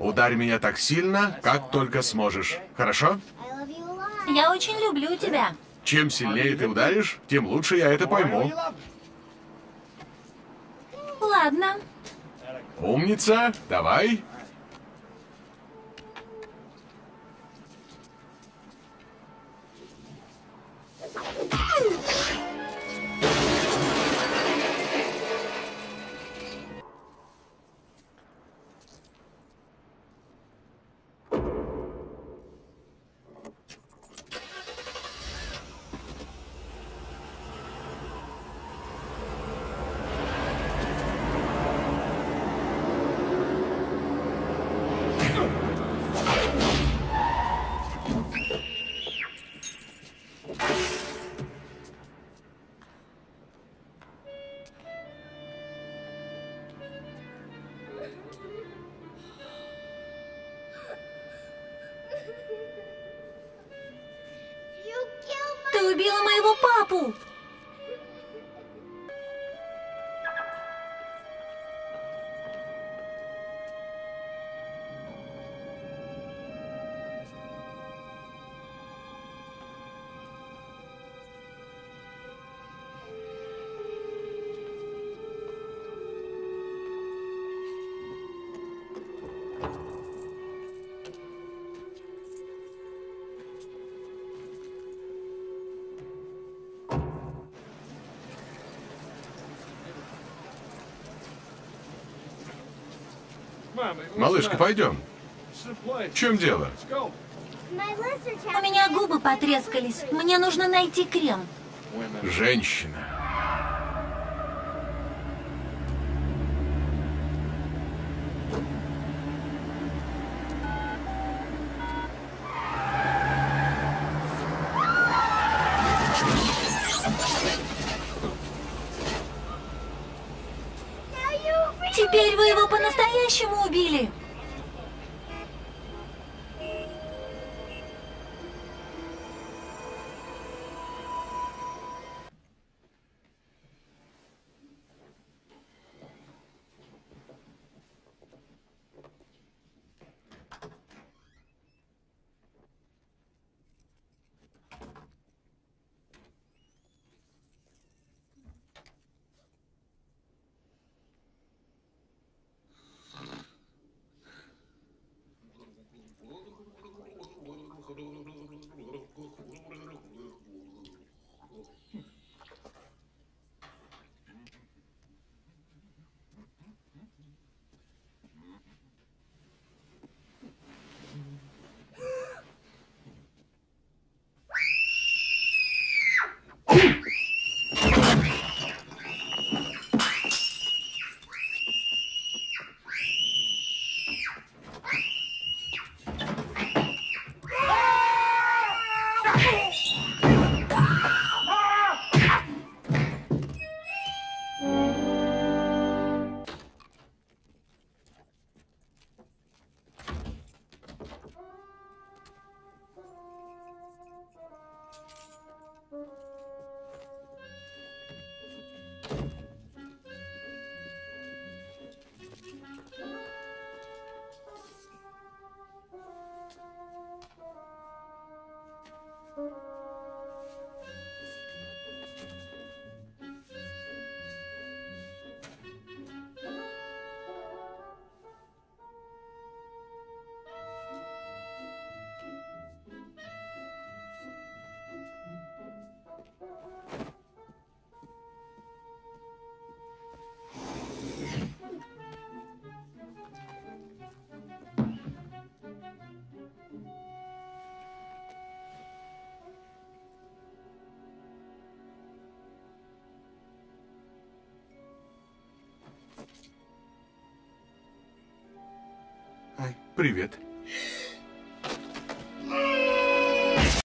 Ударь меня так сильно, как только сможешь. Хорошо? Я очень люблю тебя. Чем сильнее ты ударишь, тем лучше я это пойму. Ладно. Умница, давай. Малышка, пойдем. В чем дело? У меня губы потрескались. Мне нужно найти крем. Женщина. Теперь вы его по-настоящему убили. Привет.